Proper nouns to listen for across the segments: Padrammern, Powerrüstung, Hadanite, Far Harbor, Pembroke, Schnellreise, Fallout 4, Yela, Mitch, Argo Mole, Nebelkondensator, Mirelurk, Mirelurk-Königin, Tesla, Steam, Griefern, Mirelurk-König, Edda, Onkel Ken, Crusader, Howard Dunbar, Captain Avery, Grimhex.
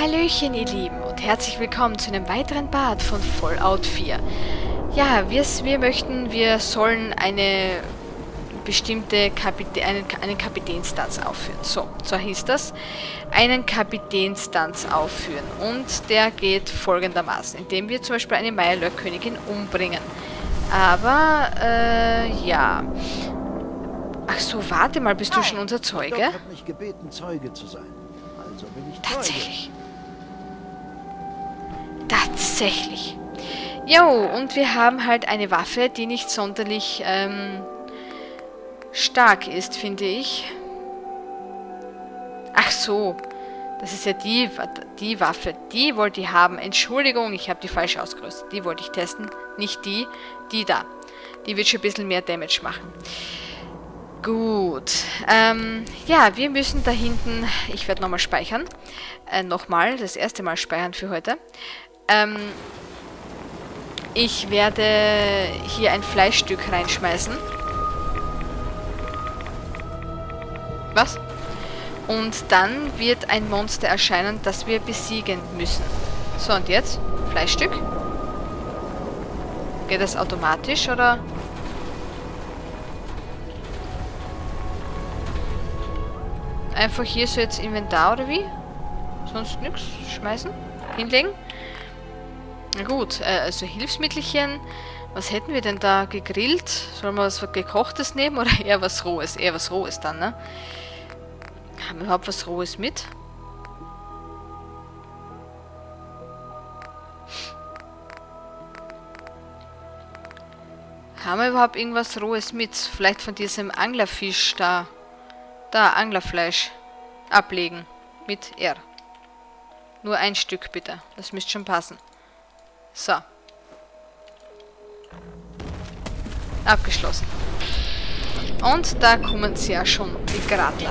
Hallöchen ihr Lieben und herzlich willkommen zu einem weiteren Part von Fallout 4. Ja, wir sollen eine bestimmte einen Kapitänstanz aufführen. So hieß das. Einen Kapitänstanz aufführen und der geht folgendermaßen, indem wir zum Beispiel eine Mirelurk-Königin umbringen. Aber, ja. Ach so, warte mal, bist du schon unser Zeuge? Ich habe mich gebeten, Zeuge zu sein. Also bin ich Zeuge. Tatsächlich. Jo, und wir haben halt eine Waffe, die nicht sonderlich stark ist, finde ich. Ach so, das ist ja die Waffe. Die wollte ich haben. Entschuldigung, ich habe die falsch ausgerüstet. Die wollte ich testen, nicht die da. Die wird schon ein bisschen mehr Damage machen. Gut, ja, wir müssen da hinten, ich werde nochmal speichern, das erste Mal speichern für heute. Ich werde hier ein Fleischstück reinschmeißen. Was? Und dann wird ein Monster erscheinen, das wir besiegen müssen. So, und jetzt? Fleischstück? Geht das automatisch, oder? Einfach hier so jetzt Inventar oder wie? Sonst nichts. Schmeißen. Hinlegen. Na gut, also Hilfsmittelchen. Was hätten wir denn da gegrillt? Sollen wir was Gekochtes nehmen oder eher was Rohes? Eher was Rohes dann, ne? Haben wir überhaupt was Rohes mit? Haben wir überhaupt irgendwas Rohes mit? Vielleicht von diesem Anglerfisch da. Da, Anglerfleisch. Ablegen. Mit R. Nur ein Stück, bitte. Das müsste schon passen. So. Abgeschlossen. Und da kommen sie ja schon, die Gratler.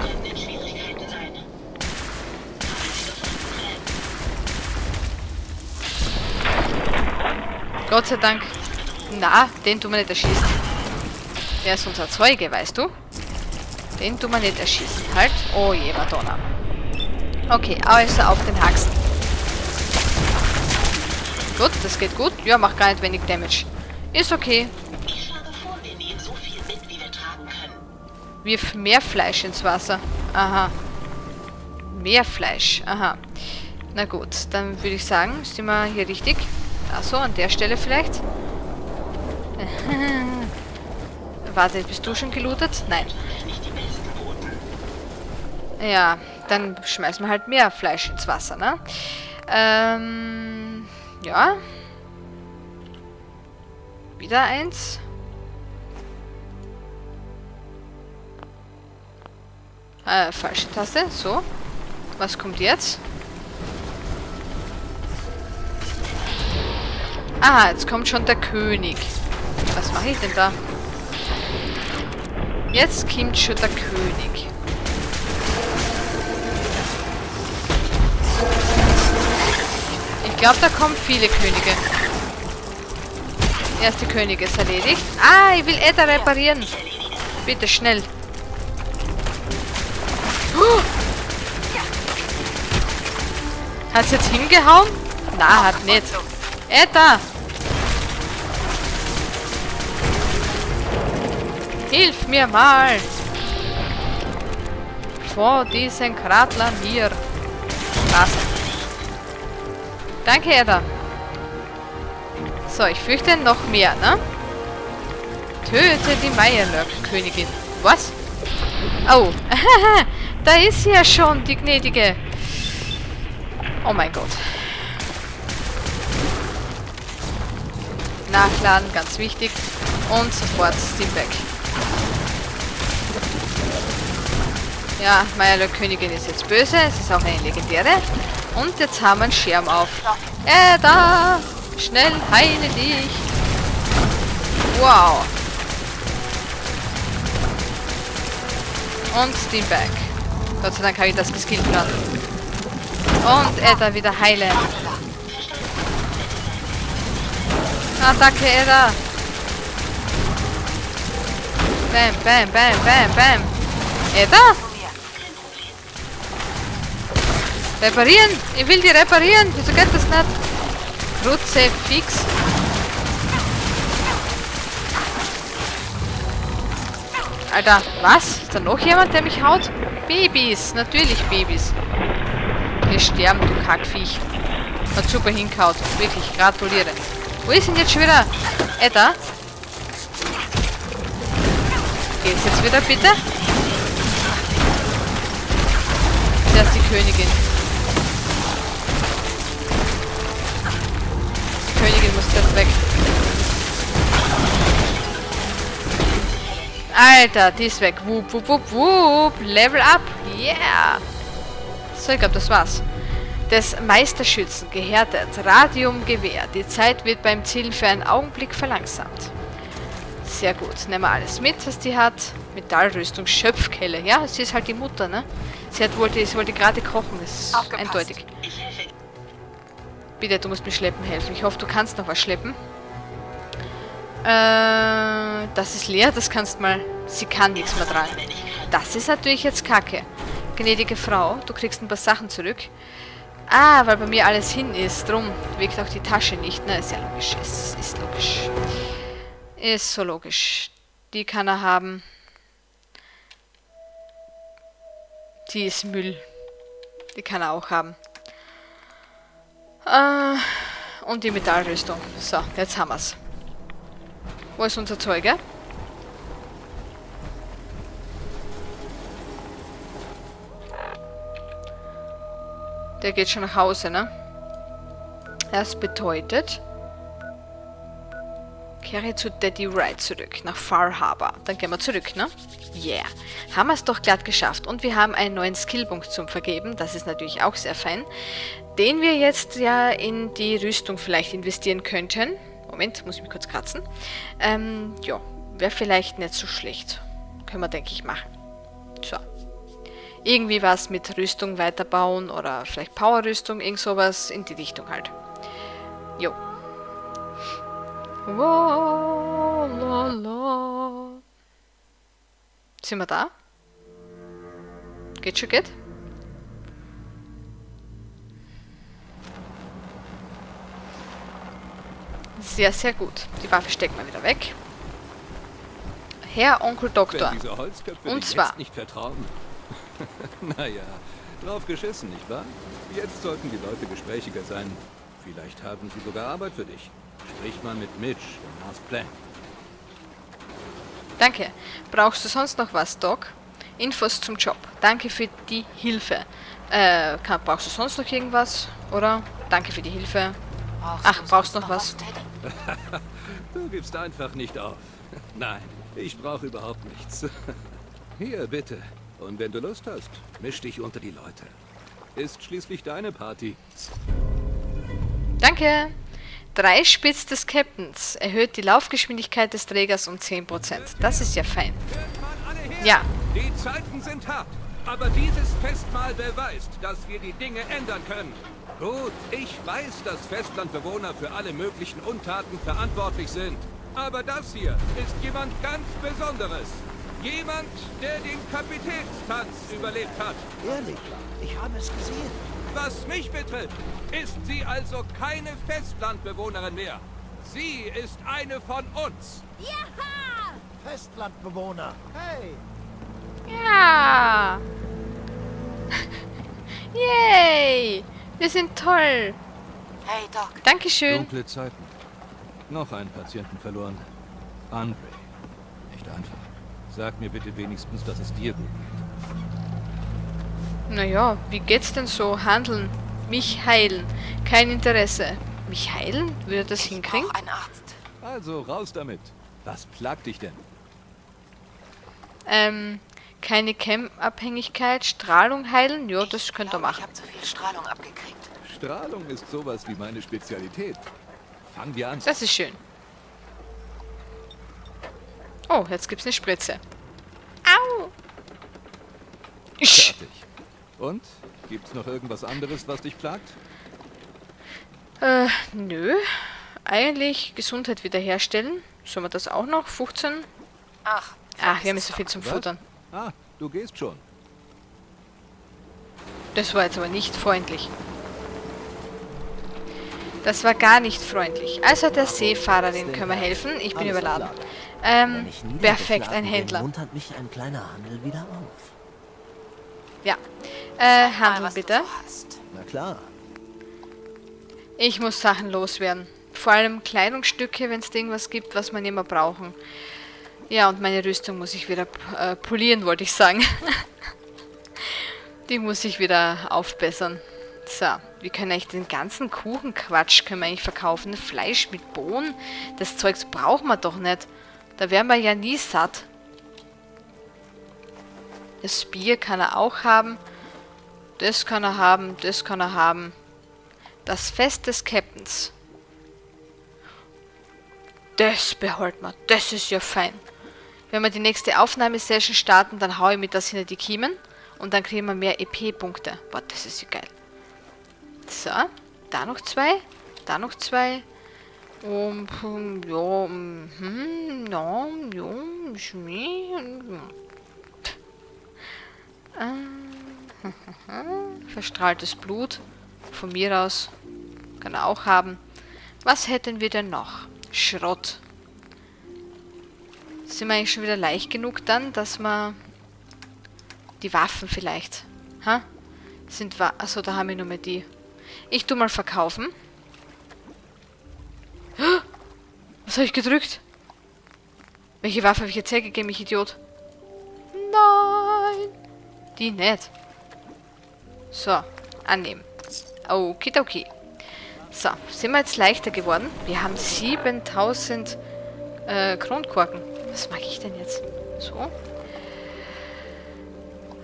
Gott sei Dank. Na, den tun wir nicht erschießen. Der ist unser Zeuge, weißt du? Den tun wir nicht erschießen. Halt. Oh je, Madonna. Okay, also auf den Haxen. Gut, das geht gut. Ja, macht gar nicht wenig Damage. Ist okay. Ich schlage vor, wir nehmen so viel mit, wie wir tragen können. Wirf mehr Fleisch ins Wasser. Aha. Mehr Fleisch. Aha. Na gut, dann würde ich sagen, sind wir hier richtig? Achso, an der Stelle vielleicht. Warte, bist du schon gelootet? Nein. Ja, dann schmeißen wir halt mehr Fleisch ins Wasser, ne? Ja. Wieder eins. Falsche Taste. So. Was kommt jetzt? Ah, jetzt kommt schon der König. Was mache ich denn da? Jetzt kommt schon der König. Ich glaube, da kommen viele Könige. Erste König ist erledigt. Ah, ich will Edda reparieren. Bitte schnell. Hat's jetzt hingehauen? Na, hat nicht. Edda! Hilf mir mal! Vor diesen Kratlern hier. Krass. Danke, Edda. So, ich fürchte noch mehr, ne? Töte die Mirelurk-Königin. Was? Oh, da ist sie ja schon, die Gnädige. Oh mein Gott. Nachladen, ganz wichtig. Und sofort Steam weg. Ja, Mirelurk-Königin ist jetzt böse. Es ist auch eine legendäre. Und jetzt haben wir einen Schirm auf. Da! Schnell, heile dich! Wow! Und Steamback. Gott sei Dank habe ich das geskillt gerade. Und Edda wieder heilen. Attacke, Edda! Bam, bam, bam, bam, bam! Edda! Reparieren! Ich will die reparieren! Wieso geht das nicht? Kruzifix. Alter, was? Ist da noch jemand, der mich haut? Babys! Natürlich Babys! Wir sterben, du Kackviech. Hat super hingehaut. Wirklich, gratuliere. Wo ist denn jetzt schon wieder? Da? Geht's jetzt wieder, bitte? Zuerst die Königin. Die Königin muss jetzt weg. Alter, die ist weg. Wup, wup, wup, wup. Level up. Yeah. So, ich glaube, das war's. Des Meisterschützen gehärtet. Radiumgewehr. Die Zeit wird beim Ziel für einen Augenblick verlangsamt. Sehr gut. Nehmen wir alles mit, was die hat. Metallrüstung, Schöpfkelle. Ja, sie ist halt die Mutter, ne? Sie wollte gerade kochen. Das ist aufgepasst. Eindeutig. Bitte, du musst mir schleppen helfen. Ich hoffe, du kannst noch was schleppen. Das ist leer. Das kannst mal... Sie kann nichts mehr tragen. Das ist natürlich jetzt kacke. Gnädige Frau, du kriegst ein paar Sachen zurück. Ah, weil bei mir alles hin ist. Drum wiegt auch die Tasche nicht. Na, ist ja logisch. Ist logisch. Ist so logisch. Die kann er haben. Die ist Müll. Die kann er auch haben. Und die Metallrüstung. So, jetzt haben wir's. Wo ist unser Zeuge? Der geht schon nach Hause, ne? Das bedeutet... Kehre zu Daddy Wright zurück, nach Far Harbor. Dann gehen wir zurück, ne? Yeah. Haben wir es doch glatt geschafft. Und wir haben einen neuen Skillpunkt zum Vergeben. Das ist natürlich auch sehr fein. Den wir jetzt ja in die Rüstung vielleicht investieren könnten. Moment, muss ich mich kurz kratzen. Ja, wäre vielleicht nicht so schlecht. Können wir, denke ich, machen. So. Irgendwie was mit Rüstung weiterbauen oder vielleicht Powerrüstung, irgend sowas in die Richtung halt. Jo. Sind wir da? Geht schon, geht? Sehr, sehr gut. Die Waffe steckt mal wieder weg. Herr Onkel Doktor. Und zwar... Naja, drauf geschissen, nicht wahr? Jetzt sollten die Leute gesprächiger sein. Vielleicht haben sie sogar Arbeit für dich. Sprich mal mit Mitch und Mars Plank. Danke. Brauchst du sonst noch was, Doc? Infos zum Job. Danke für die Hilfe. Brauchst du sonst noch irgendwas? Oder? Danke für die Hilfe. Ach, brauchst du noch was? Du gibst einfach nicht auf. Nein, ich brauche überhaupt nichts. Hier, bitte. Und wenn du Lust hast, misch dich unter die Leute. Ist schließlich deine Party. Danke. 3 Spitz des Captains. Erhöht die Laufgeschwindigkeit des Trägers um 10%. Das ist ja fein. Ja. Die Zeiten sind hart, aber dieses Festmahl beweist, dass wir die Dinge ändern können. Gut, ich weiß, dass Festlandbewohner für alle möglichen Untaten verantwortlich sind. Aber das hier ist jemand ganz Besonderes. Jemand, der den Kapitänstanz überlebt hat. Ehrlich, ich habe es gesehen. Was mich betrifft, ist sie also keine Festlandbewohnerin mehr. Sie ist eine von uns. Jaha! Festlandbewohner. Hey! Ja! Yay! Wir sind toll. Hey, Doc. Dankeschön. Dunkle Zeiten. Noch einen Patienten verloren. Andre. Nicht einfach. Sag mir bitte wenigstens, dass es dir gut geht. Naja, wie geht's denn so? Handeln. Mich heilen. Kein Interesse. Mich heilen? Würde das hinkriegen? Ich brauch einen Arzt. Also, raus damit. Was plagt dich denn? Keine Chem-Abhängigkeit. Strahlung heilen? Ja, das könnt ihr machen. Ich hab zu viel Strahlung abgekriegt. Strahlung ist sowas wie meine Spezialität. Fangen wir an. Das ist schön. Oh, jetzt gibt's eine Spritze. Au! Fertig. Und? Gibt's noch irgendwas anderes, was dich plagt? Nö. Eigentlich Gesundheit wiederherstellen. Sollen wir das auch noch? 15? Ach, wir haben nicht so viel zum Futtern. Ah, du gehst schon. Das war jetzt aber nicht freundlich. Das war gar nicht freundlich. Also der Seefahrerin können wir helfen. Ich bin überladen. Perfekt, ein Händler. Muntert mich ein kleiner Handel wieder auf. Ja. Handel bitte. Na klar. Ich muss Sachen loswerden. Vor allem Kleidungsstücke, wenn es irgendwas gibt, was man immer brauchen. Ja, und meine Rüstung muss ich wieder polieren, wollte ich sagen. Die muss ich wieder aufbessern. So, wir können eigentlich den ganzen Kuchenquatsch können wir eigentlich verkaufen. Fleisch mit Bohnen, das Zeugs brauchen wir doch nicht. Da wären wir ja nie satt. Das Bier kann er auch haben. Das kann er haben, das kann er haben. Das Fest des Captains. Das behalten wir. Das ist ja fein. Wenn wir die nächste Aufnahmesession starten, dann haue ich mir das hinter die Kiemen. Und dann kriegen wir mehr EP-Punkte. Boah, das ist ja geil. So, da noch zwei. Da noch zwei. Verstrahltes Blut. Von mir aus. Kann er auch haben. Was hätten wir denn noch? Schrott. Sind wir eigentlich schon wieder leicht genug dann, dass wir... Die Waffen vielleicht. Ha? Sind Waffen... Achso, da haben wir nur mehr die. Ich tu mal verkaufen. Was habe ich gedrückt? Welche Waffe habe ich jetzt hergegeben, ich Idiot? Nein! Die nicht. So, annehmen. Okidoki. So, sind wir jetzt leichter geworden? Wir haben 7000 Kronkorken. Was mache ich denn jetzt? So.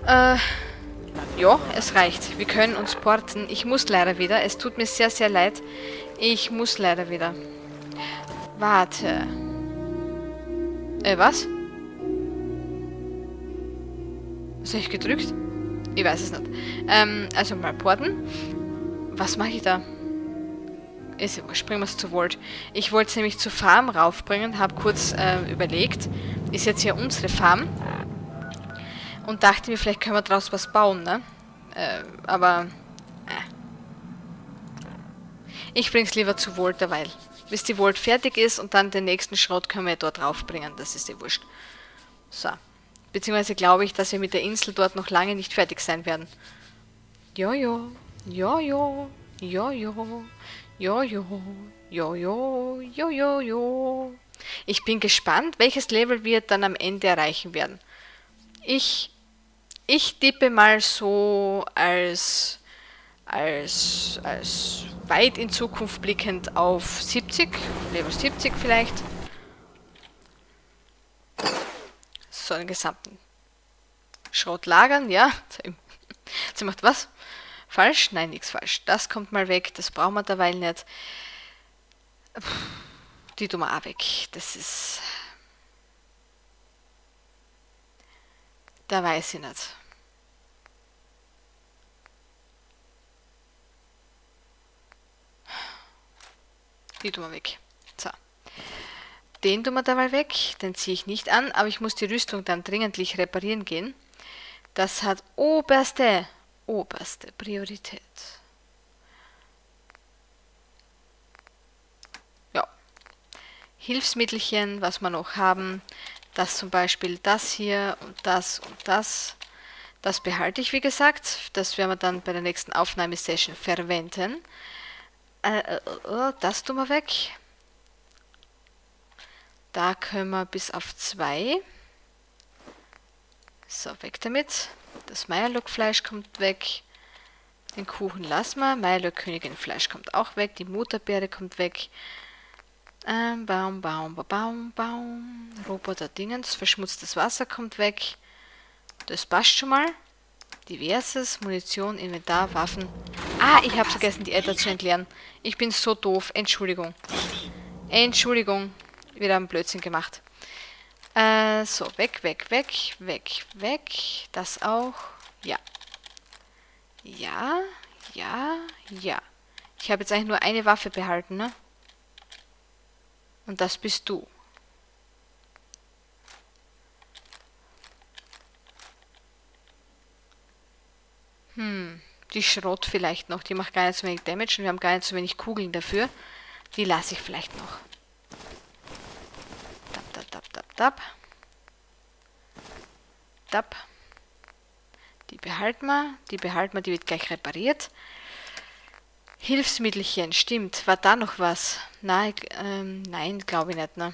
Ja, es reicht. Wir können uns porten. Ich muss leider wieder. Es tut mir sehr, sehr leid. Ich muss leider wieder. Warte. Was? Was habe ich gedrückt? Ich weiß es nicht. Also mal porten. Was mache ich da? Springen wir es zu Volt. Ich wollte es nämlich zur Farm raufbringen. Habe kurz überlegt. Ist jetzt hier unsere Farm. Und dachte mir, vielleicht können wir daraus was bauen, ne? Aber... Ich bring's lieber zu Volt derweil. Bis die Volt fertig ist und dann den nächsten Schrott können wir dort draufbringen. Das ist ja wurscht. So. Beziehungsweise glaube ich, dass wir mit der Insel dort noch lange nicht fertig sein werden. Jojo. Jojo. Jojo. Jojo. Jojo. Jojo. Ich bin gespannt, welches Level wir dann am Ende erreichen werden. Ich tippe mal so als weit in Zukunft blickend auf 70, Level 70 vielleicht. So, den gesamten Schrott lagern, ja. Sie macht was? Falsch? Nein, nichts falsch. Das kommt mal weg, das brauchen wir derweil nicht. Die tun wir auch weg, das ist... Da weiß ich nicht. Die tun wir weg. So. Den tun wir da mal weg. Den ziehe ich nicht an, aber ich muss die Rüstung dann dringentlich reparieren gehen. Das hat oberste Priorität. Ja. Hilfsmittelchen, was wir noch haben. Das zum Beispiel, das hier und das und das. Das behalte ich, wie gesagt. Das werden wir dann bei der nächsten Aufnahmesession verwenden. Das tun wir weg. Da können wir bis auf 2. So, weg damit. Das Mirelurk-Fleisch kommt weg. Den Kuchen lassen wir. Mirelurk-Königin-Fleisch kommt auch weg. Die Mutterbeere kommt weg. Baum. Roboter-Dingens. Verschmutztes Wasser kommt weg. Das passt schon mal. Diverses. Munition, Inventar, Waffen. Ah, ich habe vergessen, die Äther zu entleeren. Ich bin so doof. Entschuldigung. Entschuldigung. Wieder einen Blödsinn gemacht. So, weg. Das auch. Ja. Ja. Ich habe jetzt eigentlich nur eine Waffe behalten, ne? Und das bist du. Die Schrott vielleicht noch. Die macht gar nicht so wenig Damage und wir haben gar nicht so wenig Kugeln dafür. Die lasse ich vielleicht noch. Tap, tap, tap, tap, tap. Tap. Die behalten wir. Die behalten wir. Die wird gleich repariert. Hilfsmittelchen. Stimmt. War da noch was? Nein, nein, glaube ich nicht. Ne?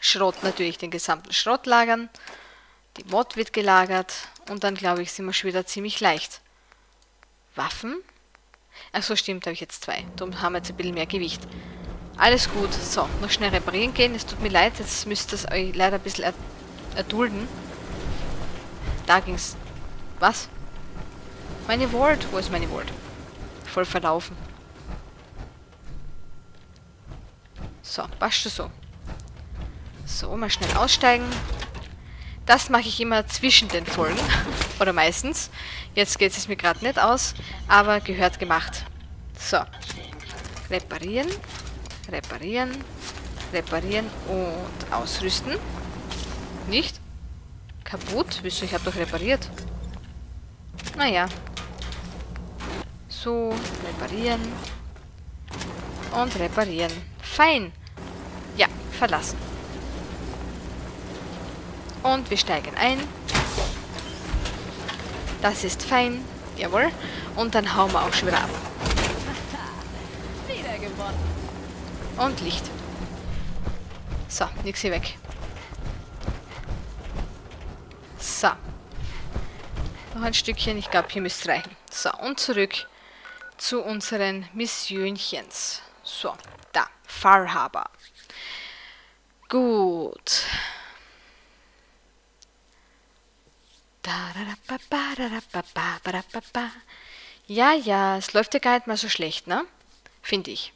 Schrott natürlich. Den gesamten Schrott lagern. Die Mod wird gelagert. Und dann, glaube ich, sind wir schon wieder ziemlich leicht. Waffen? Achso, stimmt, da habe ich jetzt zwei. Darum haben wir jetzt ein bisschen mehr Gewicht. Alles gut. So, noch schnell reparieren gehen. Es tut mir leid, jetzt müsst ihr es euch leider ein bisschen erdulden. Da ging's. Was? Meine Vault? Wo ist meine Vault? Voll verlaufen. So, passt schon so. So, mal schnell aussteigen. Das mache ich immer zwischen den Folgen. Oder meistens. Jetzt geht es mir gerade nicht aus. Aber gehört gemacht. So. Reparieren. Reparieren. Reparieren. Und ausrüsten. Nicht? Kaputt? Wieso? Ich habe doch repariert. Naja. So. Reparieren. Und reparieren. Fein. Ja. Verlassen. Und wir steigen ein. Das ist fein. Jawohl. Und dann hauen wir auch schon wieder ab. Und Licht. So, nix hier weg. So. Noch ein Stückchen. Ich glaube, hier müsste es reichen. So, und zurück zu unseren Missionchens. So, da. Far Harbor. Gut. Ja, ja, es läuft ja gar nicht mal so schlecht, ne? Finde ich.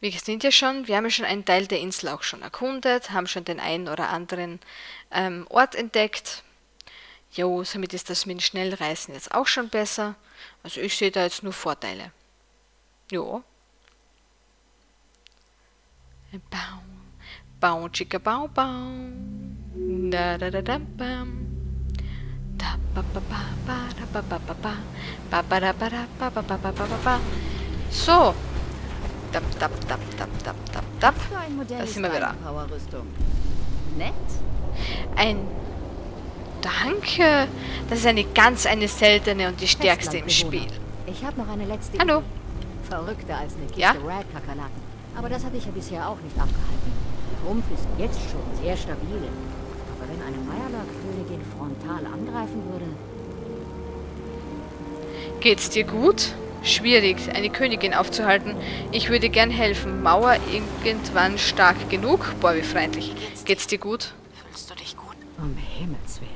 Wir sind ja schon, wir haben ja schon einen Teil der Insel auch schon erkundet, haben schon den einen oder anderen Ort entdeckt. Jo, somit ist das mit dem Schnellreisen jetzt auch schon besser. Also ich sehe da jetzt nur Vorteile. Jo. Bau, bau, chicka, bau, bau. Da, da, da, da, bam. So. Tap, tap, tap, tap, tap, tap, tap. Da sind wir wieder. Ein... Danke. Das ist eine ganz seltene und die stärkste im Spiel. Ich habe noch eine letzte. Hallo. Verrückter als eine Kiste Rat-Kakerlaken. Aber das hatte ich ja bisher auch nicht abgehalten. Der Rumpf ist jetzt schon sehr stabil. Wenn eine Mirelurk-Königin frontal angreifen würde. Geht's dir gut? Schwierig, eine Königin aufzuhalten. Ich würde gern helfen. Mauer irgendwann stark genug. Boah, wie freundlich. Geht's dir gut? Fühlst du dich gut? Um Himmels Willen.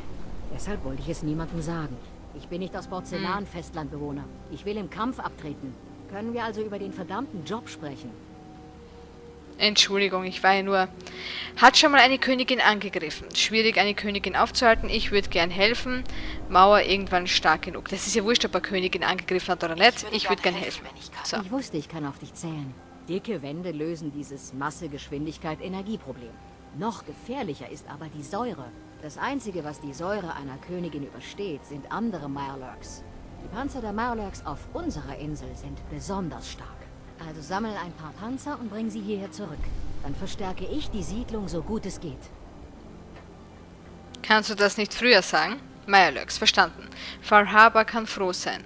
Deshalb wollte ich es niemandem sagen. Ich bin nicht aus Porzellan-Festlandbewohner. Ich will im Kampf abtreten. Können wir also über den verdammten Job sprechen? Entschuldigung, ich war ja nur... Hat schon mal eine Königin angegriffen. Schwierig, eine Königin aufzuhalten. Ich würde gern helfen. Mauer irgendwann stark genug. Das ist ja wurscht, ob eine Königin angegriffen hat oder nicht. Ich würde gern helfen. So. Ich wusste, ich kann auf dich zählen. Dicke Wände lösen dieses Masse-Geschwindigkeit-Energieproblem. Noch gefährlicher ist aber die Säure. Das Einzige, was die Säure einer Königin übersteht, sind andere Mirelurks. Die Panzer der Mirelurks auf unserer Insel sind besonders stark. Also sammel ein paar Panzer und bring sie hierher zurück. Dann verstärke ich die Siedlung, so gut es geht. Kannst du das nicht früher sagen? Mirelurks, verstanden. Far Harbor kann froh sein.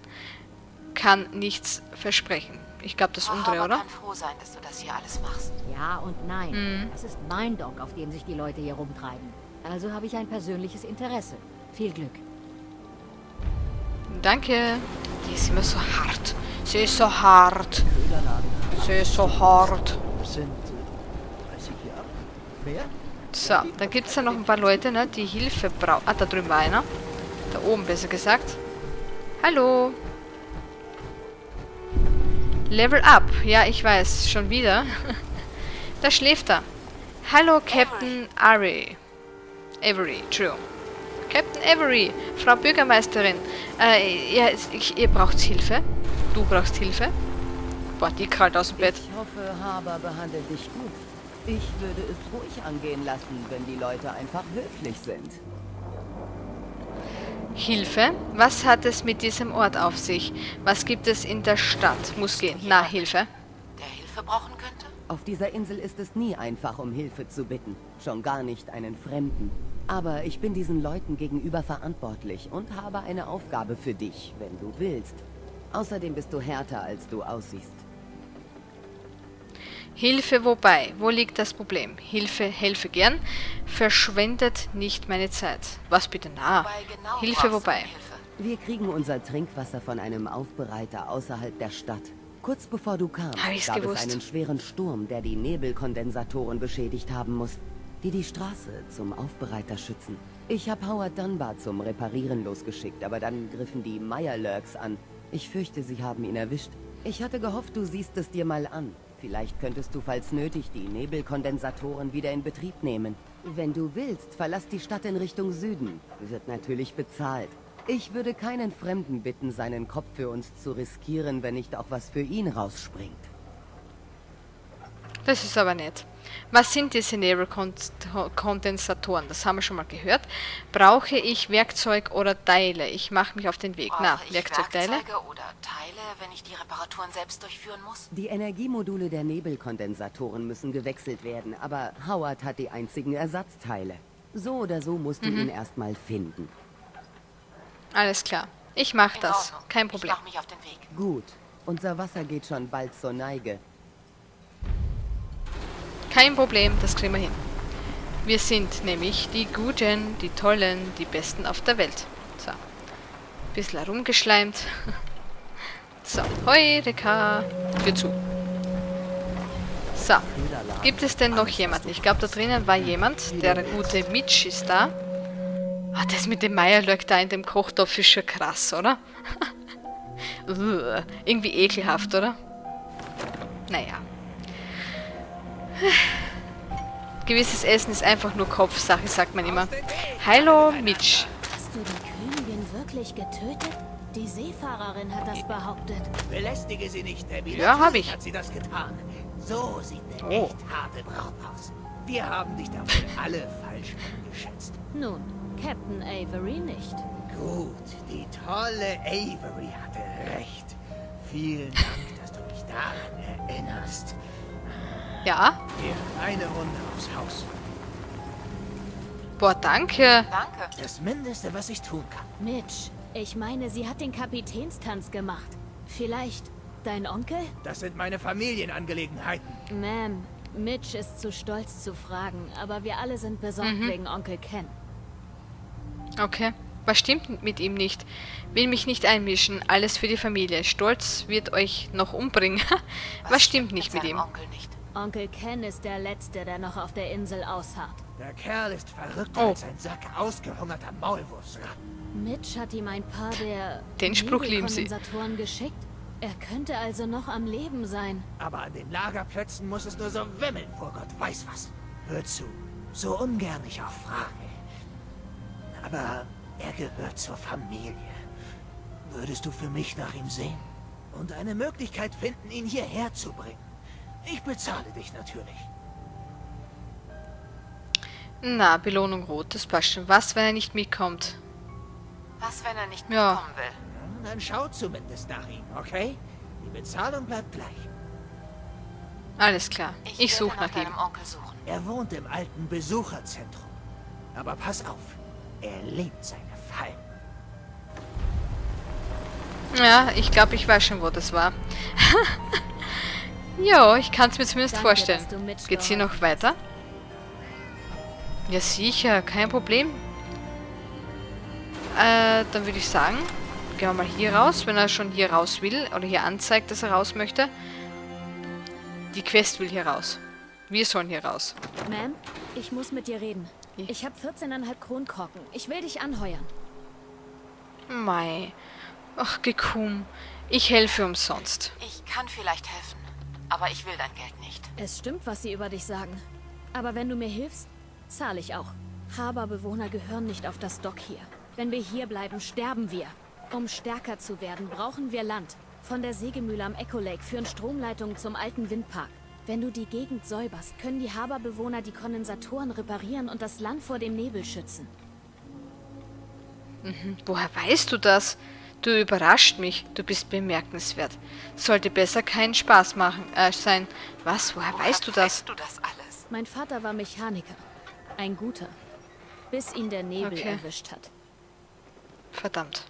Kann nichts versprechen. Ich glaube, das untere, oder? Kann froh sein, dass du das hier alles machst. Ja und nein. Das ist mein Dock, auf dem sich die Leute hier rumtreiben. Also habe ich ein persönliches Interesse. Viel Glück. Danke. Die ist immer so hart. Sie ist so hart. Sie ist so hart. So, dann gibt es ja noch ein paar Leute, ne, die Hilfe brauchen. Ah, da drüben war einer. Da oben, besser gesagt. Hallo. Level up. Ja, ich weiß. Schon wieder. Da schläft er. Hallo, Captain Avery. Avery, true. Captain Avery, Frau Bürgermeisterin, ihr braucht Hilfe. Du brauchst Hilfe. Boah, die kalt aus dem Bett. Ich hoffe, Harbor behandelt dich gut. Ich würde es ruhig angehen lassen, wenn die Leute einfach höflich sind. Hilfe? Was hat es mit diesem Ort auf sich? Was gibt es in der Stadt? Muss gehen. Na, Hilfe. Der Hilfe brauchen könnte? Auf dieser Insel ist es nie einfach, um Hilfe zu bitten. Schon gar nicht einen Fremden. Aber ich bin diesen Leuten gegenüber verantwortlich und habe eine Aufgabe für dich, wenn du willst. Außerdem bist du härter, als du aussiehst. Hilfe wobei? Wo liegt das Problem? Hilfe, helfe gern. Verschwendet nicht meine Zeit. Was bitte na? Hilfe wobei? Wir kriegen unser Trinkwasser von einem Aufbereiter außerhalb der Stadt. Kurz bevor du kamst, gab es einen schweren Sturm, der die Nebelkondensatoren beschädigt haben muss, die die Straße zum Aufbereiter schützen. Ich habe Howard Dunbar zum Reparieren losgeschickt, aber dann griffen die Mirelurks an. Ich fürchte, sie haben ihn erwischt. Ich hatte gehofft, du siehst es dir mal an. Vielleicht könntest du, falls nötig, die Nebelkondensatoren wieder in Betrieb nehmen. Wenn du willst, verlass die Stadt in Richtung Süden. Wird natürlich bezahlt. Ich würde keinen Fremden bitten, seinen Kopf für uns zu riskieren, wenn nicht auch was für ihn rausspringt. Das ist aber nett. Was sind diese Nebelkondensatoren? Das haben wir schon mal gehört. Brauche ich Werkzeug oder Teile? Ich mache mich auf den Weg. Na, Werkzeugteile? Oder Teile, wenn ich die Reparaturen selbst durchführen muss? Die Energiemodule der Nebelkondensatoren müssen gewechselt werden, aber Howard hat die einzigen Ersatzteile. So oder so musst du ihn erstmal finden. Alles klar. Ich mache das. Kein Problem. Ich mach mich auf den Weg. Gut. Unser Wasser geht schon bald zur Neige. Kein Problem, das kriegen wir hin. Wir sind nämlich die Guten, die Tollen, die Besten auf der Welt. So. Ein bisschen herumgeschleimt. So, Heureka. Tür zu. So. Gibt es denn noch jemanden? Ich glaube, da drinnen war jemand. Der gute Mitch ist da. Oh, das mit dem Mirelurk da in dem Kochtopf ist schon krass, oder? Irgendwie ekelhaft, oder? Naja. Gewisses Essen ist einfach nur Kopfsache, sagt man immer. Hallo, Mitch. Hast du die Königin wirklich getötet? Die Seefahrerin hat das behauptet. Belästige sie nicht, Abby. Ja, habe ich. Hat sie das getan. So sieht der echt harte Braut aus. Wir haben dich dafür alle falsch eingeschätzt. Nun, Captain Avery nicht. Gut, die tolle Avery hatte recht. Vielen Dank, dass du mich daran erinnerst. Ja. Hier, eine Runde aufs Haus. Boah, danke. Danke. Das Mindeste, was ich tun kann. Mitch, ich meine, sie hat den Kapitänstanz gemacht. Vielleicht dein Onkel? Das sind meine Familienangelegenheiten. Ma'am, Mitch ist zu stolz zu fragen, aber wir alle sind besorgt wegen Onkel Ken. Okay. Was stimmt mit ihm nicht? Will mich nicht einmischen. Alles für die Familie. Stolz wird euch noch umbringen. Was stimmt nicht mit ihm? Onkel nicht? Onkel Ken ist der Letzte, der noch auf der Insel ausharrt. Der Kerl ist verrückt als ein Sack ausgehungerter Maulwurfsratten. Mitch hat ihm ein paar der Nebelkondensatoren geschickt. Er könnte also noch am Leben sein. Aber an den Lagerplätzen muss es nur so wimmeln, vor Gott weiß was. Hör zu, so ungern ich auch frage. Aber er gehört zur Familie. Würdest du für mich nach ihm sehen? Und eine Möglichkeit finden, ihn hierher zu bringen? Ich bezahle dich natürlich. Na, Belohnung rot, das passt schon. Was, wenn er nicht mitkommt? Was, wenn er nicht mitkommen will? Dann schau zumindest nach ihm, okay? Die Bezahlung bleibt gleich. Alles klar, ich suche nach ihm. Er wohnt im alten Besucherzentrum. Aber pass auf, er liebt seine Fallen. Ja, ich glaube, ich weiß schon, wo das war. Ja, ich kann es mir zumindest vorstellen. Geht's hier noch weiter? Ja, sicher, kein Problem. Dann würde ich sagen, gehen wir mal hier raus, wenn er schon hier raus will. Oder hier anzeigt, dass er raus möchte. Die Quest will hier raus. Wir sollen hier raus. Ma'am, ich muss mit dir reden. Ich habe 14,5 Kronkorken. Ich will dich anheuern. Mei. Ach, gekum. Ich helfe umsonst. Ich kann vielleicht helfen. Aber ich will dein Geld nicht. Es stimmt, was sie über dich sagen. Aber wenn du mir hilfst, zahle ich auch. Harborbewohner gehören nicht auf das Dock hier. Wenn wir hier bleiben, sterben wir. Um stärker zu werden, brauchen wir Land. Von der Sägemühle am Echo Lake führen Stromleitungen zum alten Windpark. Wenn du die Gegend säuberst, können die Harborbewohner die Kondensatoren reparieren und das Land vor dem Nebel schützen. Woher weißt du das? Du überrascht mich. Du bist bemerkenswert. Sollte besser keinen Spaß machen sein. Was? Woher weißt du das? Alles? Mein Vater war Mechaniker. Ein guter. Bis ihn der Nebel erwischt hat. Verdammt.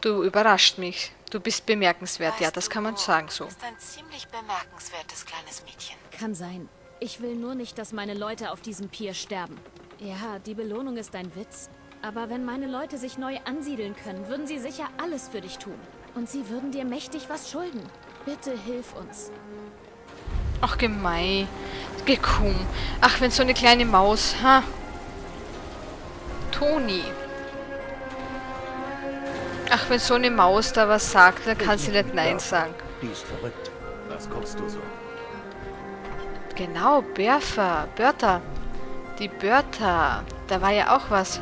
Du überrascht mich. Du bist bemerkenswert. Weißt ja, das kann man sagen so. Du bist ein ziemlich bemerkenswertes kleines Mädchen. Kann sein. Ich will nur nicht, dass meine Leute auf diesem Pier sterben. Ja, die Belohnung ist ein Witz. Aber wenn meine Leute sich neu ansiedeln können, würden sie sicher alles für dich tun. Und sie würden dir mächtig was schulden. Bitte hilf uns. Ach, gemein. Gekum. Ach, wenn so eine kleine Maus. Ha. Toni. Ach, wenn so eine Maus da was sagt, dann kann sie nicht Nein sagen. Die ist verrückt. Was kommst du so? Genau, Bertha. Bertha. Die Bertha. Da war ja auch was.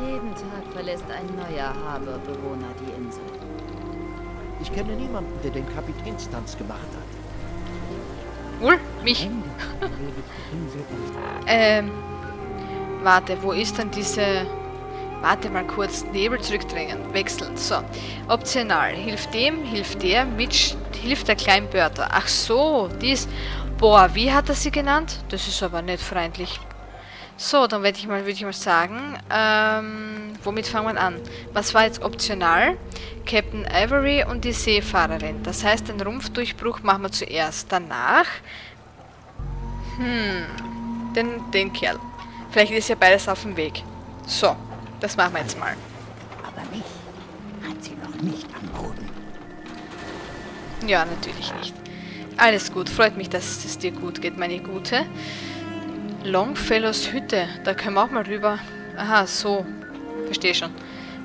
Jeden Tag verlässt ein neuer Harbour-Bewohner die Insel. Ich kenne niemanden, der den Kapitänstanz gemacht hat. Wohl, mich. Warte, wo ist denn diese... Warte mal kurz, Nebel zurückdrängen, wechseln, so. Optional, hilft dem, hilft der, Mitch, hilft der kleinen Börter. Ach so, dies, boah, wie hat er sie genannt? Das ist aber nicht freundlich. So, dann würde ich mal sagen, womit fangen wir an? Was war jetzt optional? Captain Avery und die Seefahrerin. Das heißt, den Rumpfdurchbruch machen wir zuerst. Danach, den Kerl. Vielleicht ist ja beides auf dem Weg. So. Das machen wir jetzt mal. Aber mich hat sie noch nicht am Boden. Ja, natürlich nicht. Alles gut. Freut mich, dass es dir gut geht, meine Gute. Longfellows Hütte. Da können wir auch mal rüber. Aha, so. Verstehe schon.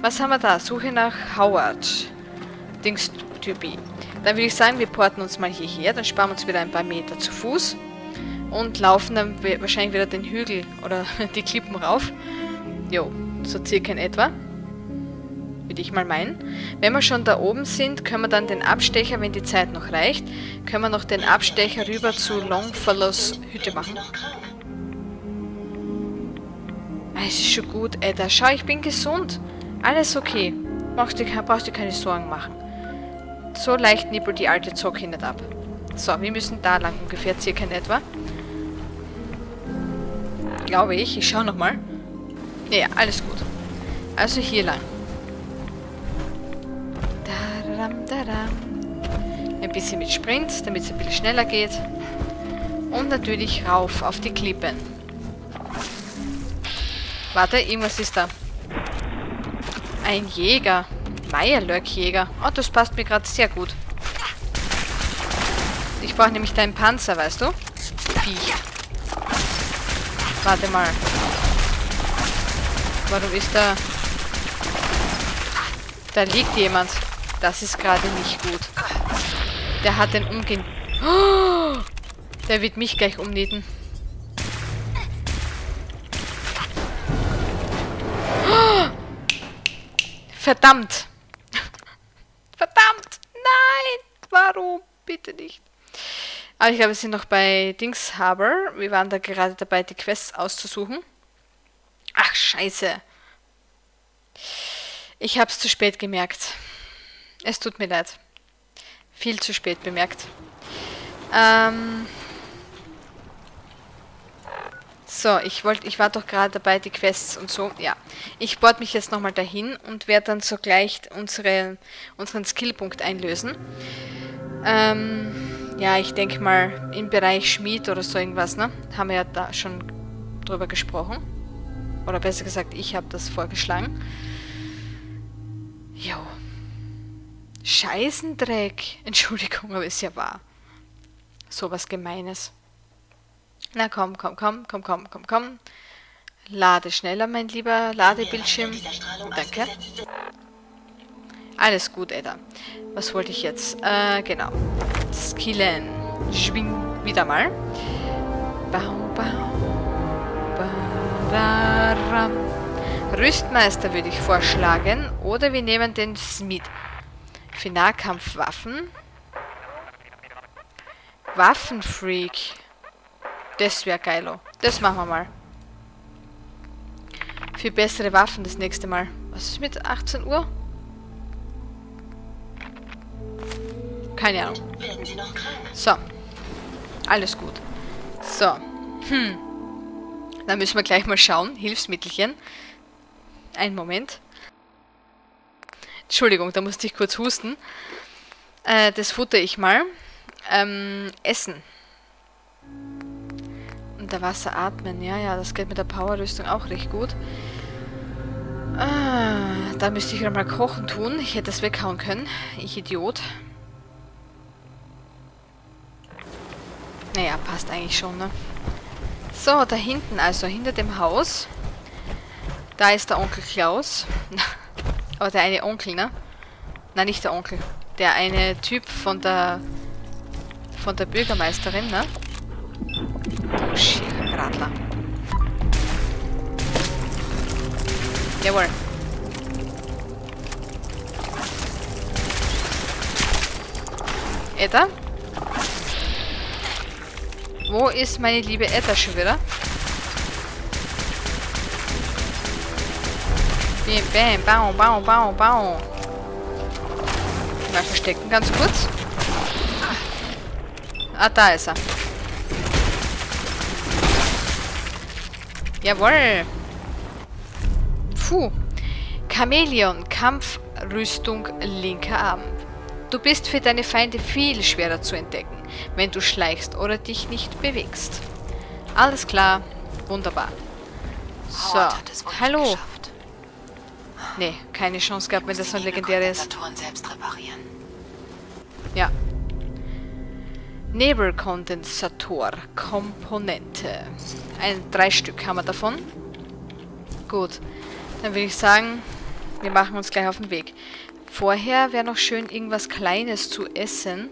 Was haben wir da? Suche nach Howard. Dings-Typi. Dann würde ich sagen, wir porten uns mal hierher. Dann sparen wir uns wieder ein paar Meter zu Fuß. Und laufen dann wahrscheinlich wieder den Hügel oder die Klippen rauf. Jo. So circa in etwa. Würde ich mal meinen. Wenn wir schon da oben sind, können wir dann den Abstecher, wenn die Zeit noch reicht, können wir noch den Abstecher rüber zu Longfellows Hütte machen. Es ist schon gut, Edda. Schau, ich bin gesund. Alles okay. Brauchst dir keine Sorgen machen. So leicht nippelt die alte Zocke nicht ab. So, wir müssen da lang ungefähr, circa in etwa. Glaube ich. Ich schau nochmal. Ja, alles gut. Also hier lang. Ein bisschen mit Sprint, damit es ein bisschen schneller geht. Und natürlich rauf auf die Klippen. Warte, irgendwas ist da. Ein Jäger. Mirelurk-Jäger. Oh, das passt mir gerade sehr gut. Ich brauche nämlich deinen Panzer, weißt du? Viech. Warte mal. Warum ist da... Da liegt jemand. Das ist gerade nicht gut. Der hat den Umgehen... Oh, der wird mich gleich umnieten. Oh, verdammt. Verdammt. Nein. Warum? Bitte nicht. Aber ich glaube, wir sind noch bei Dings Harbor. Wir waren da gerade dabei, die Quests auszusuchen. Ach, scheiße. Ich hab's zu spät gemerkt. Es tut mir leid. Viel zu spät bemerkt. So, ich war doch gerade dabei, die Quests und so. Ja, ich bohre mich jetzt nochmal dahin und werde dann sogleich unseren Skillpunkt einlösen. Ja, ich denke mal im Bereich Schmied oder so irgendwas, ne? Haben wir ja da schon drüber gesprochen. Oder besser gesagt, ich habe das vorgeschlagen. Jo. Scheißendreck. Entschuldigung, aber ist ja wahr. So was Gemeines. Na komm, komm, komm, komm, komm, komm, komm. Lade schneller, mein lieber Ladebildschirm. Danke. Alles gut, Edda. Was wollte ich jetzt? Genau. Skillen. Schwing wieder mal. Baum, baum, baum. Rüstmeister würde ich vorschlagen. Oder wir nehmen den Smith. Für Nahkampfwaffen. Waffenfreak. Das wäre geilo. Das machen wir mal. für bessere Waffen das nächste Mal. Was ist mit 18 Uhr? Keine Ahnung. So. Alles gut. So. Dann müssen wir gleich mal schauen. Hilfsmittelchen. Einen Moment. Entschuldigung, da musste ich kurz husten. Das futter ich mal. Essen. Unter Wasser atmen. Ja, ja, das geht mit der Powerrüstung auch recht gut. Da müsste ich wieder mal kochen tun. Ich hätte das weghauen können. Ich Idiot. Naja, passt eigentlich schon, ne? So, da hinten, also hinter dem Haus. Da ist der Onkel Klaus. Aber der eine Onkel, ne? Nein, nicht der Onkel. Der eine Typ von der Bürgermeisterin, ne? Oh, Scherenradler. Jawohl. Edda? Wo ist meine liebe Edda schon wieder? Bam, bam, bam, bam, bam. Mal verstecken, ganz kurz. Ah, da ist er. Jawohl. Puh. Chamäleon, Kampfrüstung, linker Arm. Du bist für deine Feinde viel schwerer zu entdecken, wenn du schleichst oder dich nicht bewegst. Alles klar. Wunderbar. So. Hallo. Nee, keine Chance gehabt, wenn das so ein legendäres ist. Ja. Nebelkondensator. Komponente. 3 Stück haben wir davon. Gut. Dann würde ich sagen, wir machen uns gleich auf den Weg. Vorher wäre noch schön, irgendwas Kleines zu essen.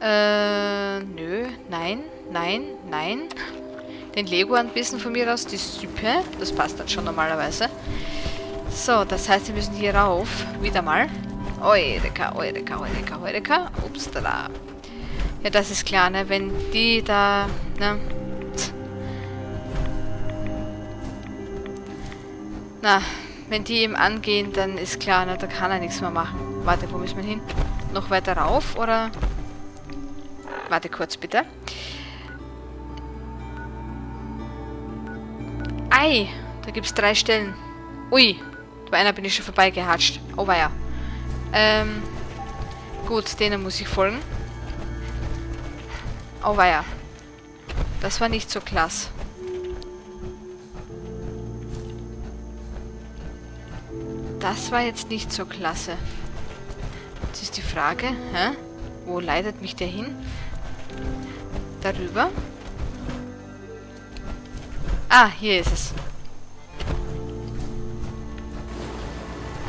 Nö. Nein, nein, nein. Den Lego ein bisschen von mir aus. Die Suppe. Das passt dann schon normalerweise. So, das heißt, wir müssen hier rauf. Wieder mal. Eureka, Eureka, Eureka, Eureka. Ups, da. Ja, das ist klar, ne? Wenn die da... Ne? Na, wenn die ihm angehen, dann ist klar, ne? Da kann er nichts mehr machen. Warte, wo müssen wir hin? Noch weiter rauf, oder? Warte kurz, bitte. Ei! Da gibt es 3 Stellen. Ui! Bei einer bin ich schon vorbeigehatscht. Oh weia. Gut, denen muss ich folgen. Oh weia. Das war nicht so klasse. Das war jetzt nicht so klasse. Jetzt ist die Frage, hä? Wo leitet mich der hin? Darüber? Ah, hier ist es.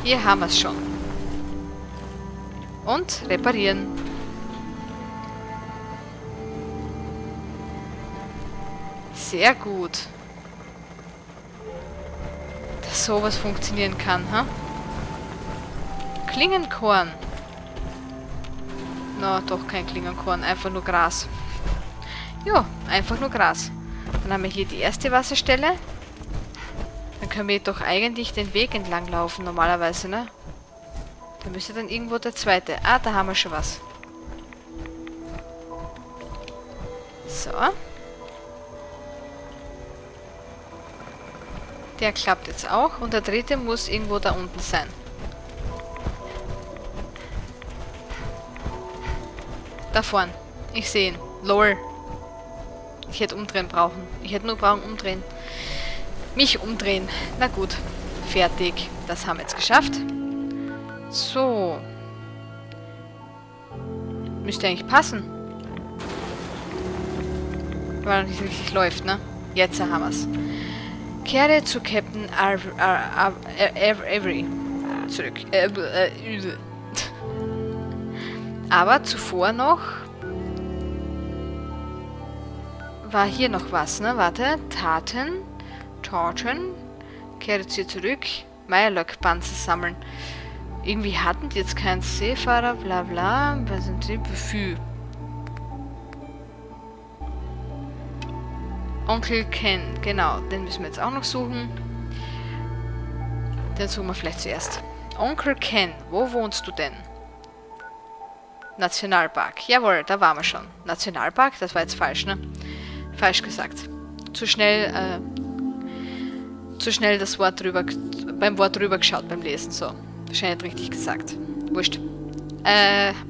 Hier haben wir es schon. Und reparieren. Sehr gut. Dass sowas funktionieren kann, ha? Klingenkorn. Na, doch kein Klingenkorn, einfach nur Gras. Jo, einfach nur Gras. Dann haben wir hier die erste Wasserstelle. Dann können wir doch eigentlich den Weg entlang laufen, normalerweise, ne? Da müsste dann irgendwo der zweite. Ah, da haben wir schon was. So. Der klappt jetzt auch. Und der dritte muss irgendwo da unten sein. Da vorn. Ich sehe ihn. Lol. Ich hätte umdrehen brauchen. Ich hätte nur brauchen umdrehen. Mich umdrehen. Na gut. Fertig. Das haben wir jetzt geschafft. So. Müsste eigentlich passen. Weil noch nicht richtig läuft, ne? Jetzt haben wir es. Kehre zu Captain Avery zurück. Aber zuvor noch... War hier noch was, ne? Warte. Taten... Torten. Kehrt jetzt hier zurück. Mirelurk-Panzer sammeln. Irgendwie hatten die jetzt keinen Seefahrer. Bla bla. Was sind die? Befü. Onkel Ken. Genau. Den müssen wir jetzt auch noch suchen. Den suchen wir vielleicht zuerst. Onkel Ken, wo wohnst du denn? Nationalpark. Jawohl, da waren wir schon. Nationalpark? Das war jetzt falsch, ne? Falsch gesagt. Zu schnell das Wort drüber... beim Wort drüber geschaut, beim Lesen, so. Wahrscheinlich richtig gesagt. Wurscht.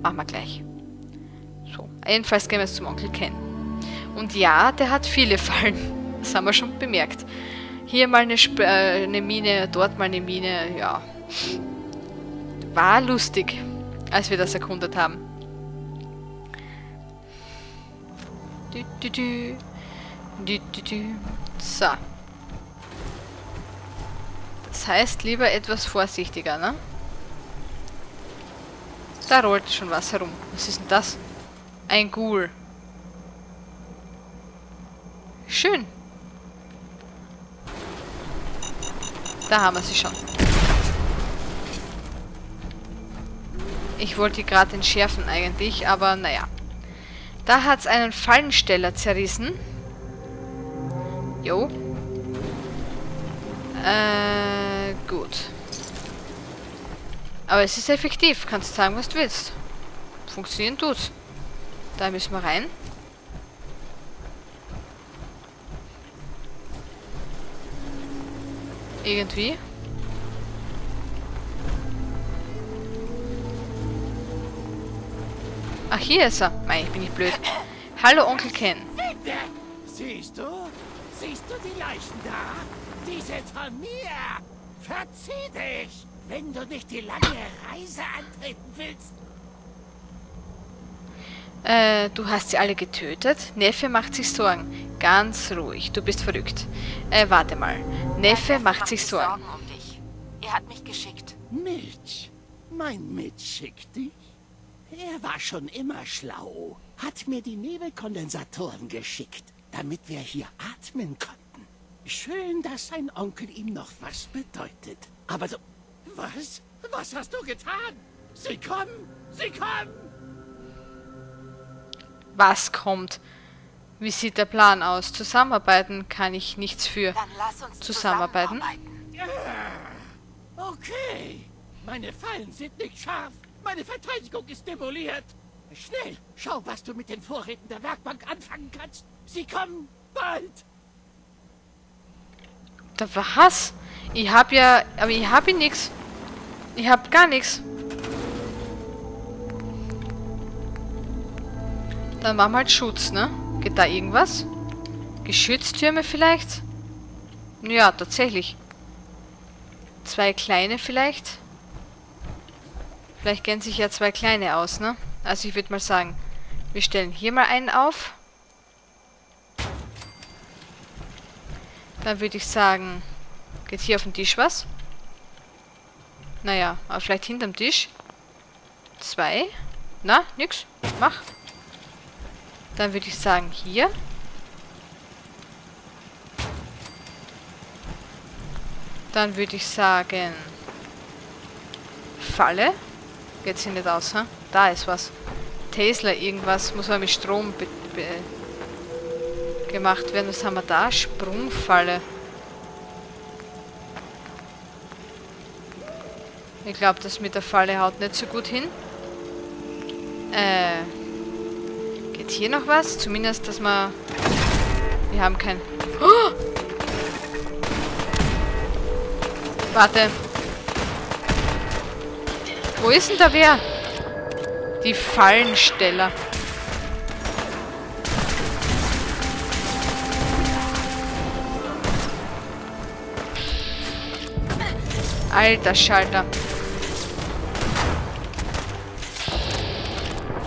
Machen wir gleich. So. Jedenfalls gehen wir jetzt zum Onkel Ken. Und ja, der hat viele Fallen. Das haben wir schon bemerkt. Hier mal eine Mine, dort mal eine Mine, ja. War lustig, als wir das erkundet haben. So. Das heißt, lieber etwas vorsichtiger, ne? Da rollt schon was herum. Was ist denn das? Ein Ghoul. Schön. Da haben wir sie schon. Ich wollte die gerade entschärfen eigentlich, aber naja. Da hat es einen Fallensteller zerrissen. Jo. Gut. Aber es ist effektiv. Kannst sagen, was du willst. Funktionieren tut's. Da müssen wir rein. Irgendwie. Ach, hier ist er. Nein, ich bin nicht blöd. Hallo, Onkel Ken. Siehst du? Siehst du die Leichen da? Die sind von mir. Verzieh dich, wenn du nicht die lange Reise antreten willst. Du hast sie alle getötet? Neffe macht sich Sorgen. Ganz ruhig, du bist verrückt. Warte mal. Neffe macht sich Sorgen um dich. Er hat mich geschickt. Mitch? Mein Mitch schickt dich? Er war schon immer schlau. Hat mir die Nebelkondensatoren geschickt, damit wir hier atmen konnten. Schön, dass sein Onkel ihm noch was bedeutet. Aber du... Was? Was hast du getan? Sie kommen! Sie kommen! Was kommt? Wie sieht der Plan aus? Zusammenarbeiten kann ich nichts für. Dann lass uns zusammenarbeiten. Ja, okay. Meine Fallen sind nicht scharf. Meine Verteidigung ist demoliert. Schnell, schau, was du mit den Vorräten der Werkbank anfangen kannst. Sie kommen bald. Da was? Ich hab ja... Aber ich hab ihn nix. Ich hab gar nichts. Dann machen wir halt Schutz, ne? Geht da irgendwas? Geschütztürme vielleicht? Ja, tatsächlich. Zwei kleine vielleicht? Vielleicht gehen sich ja zwei kleine aus, ne? Also ich würde mal sagen, wir stellen hier mal einen auf. Dann würde ich sagen, geht hier auf den Tisch was? Naja, aber vielleicht hinterm Tisch. Zwei. Na, nix. Mach. Dann würde ich sagen, hier. Dann würde ich sagen... Falle. Geht's hier nicht aus, hä? Da ist was. Tesla, irgendwas. Muss man mit Strom gemacht werden. Was haben wir da? Sprungfalle. Ich glaube, das mit der Falle haut nicht so gut hin. Hier noch was? Zumindest, dass wir... Wir haben kein... Oh! Warte. Wo ist denn da wer? Die Fallensteller. Alter Schalter.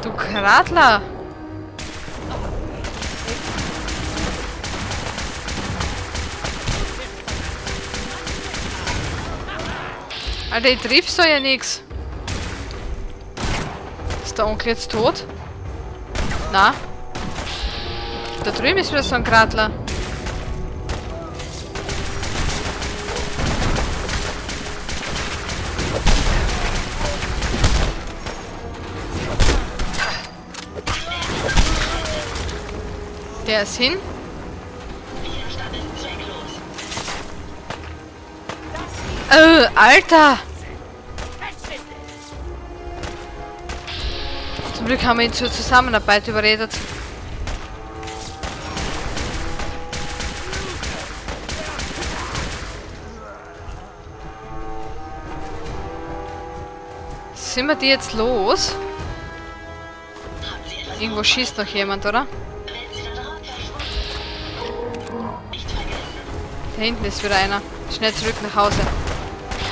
Du Kratler. Alter, ich triff so ja nix. Ist der Onkel jetzt tot? Na? Da drüben ist wieder so ein Kratler. Der ist hin. Alter! Zum Glück haben wir ihn zur Zusammenarbeit überredet. Sind wir die jetzt los? Irgendwo schießt noch jemand, oder? Da hinten ist wieder einer. Schnell zurück nach Hause.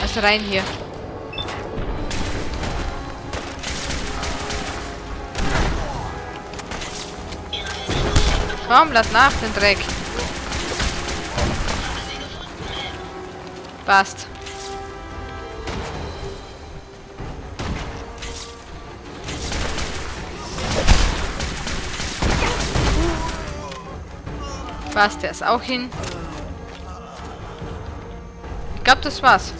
Also rein hier. Komm, lad nach den Dreck. Passt. Passt, der ist auch hin. Ich glaube, das war's.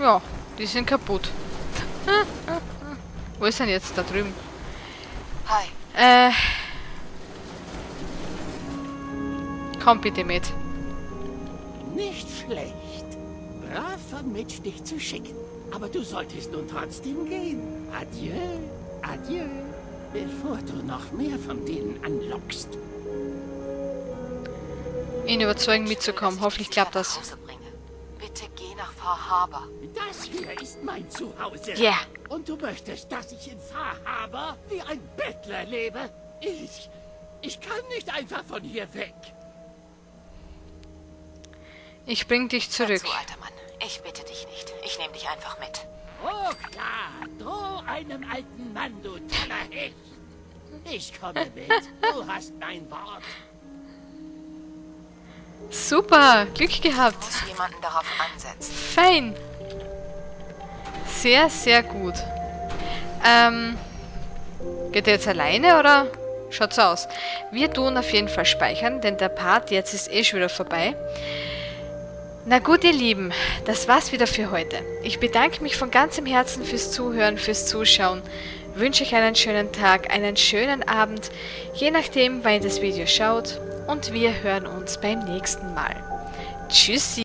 Ja, die sind kaputt. Wo ist denn jetzt da drüben? Hi. Komm bitte mit. Nicht schlecht. Brav von Mitch, dich zu schicken. Aber du solltest nun trotzdem gehen. Adieu, adieu. Bevor du noch mehr von denen anlockst. Ihn überzeugen mitzukommen. Hoffentlich klappt das. Bitte geh nach Far Harbor. Das hier ist mein Zuhause. Ja. Yeah. Und du möchtest, dass ich in Far Harbor wie ein Bettler lebe? Ich kann nicht einfach von hier weg. Ich bring dich zurück. Dazu, alter Mann. Ich bitte dich nicht. Ich nehme dich einfach mit. Oh klar, droh einem alten Mann, du Tannerhecht. Ich komme mit. Du hast mein Wort. Super, Glück gehabt. Ich muss jemanden darauf ansetzen. Fein. Sehr, sehr gut. Geht er jetzt alleine oder? Schaut's aus. Wir tun auf jeden Fall speichern, denn der Part jetzt ist eh schon wieder vorbei. Na gut, ihr Lieben, das war's wieder für heute. Ich bedanke mich von ganzem Herzen fürs Zuhören, fürs Zuschauen. Wünsche euch einen schönen Tag, einen schönen Abend, je nachdem, wann ihr das Video schaut. Und wir hören uns beim nächsten Mal. Tschüssi!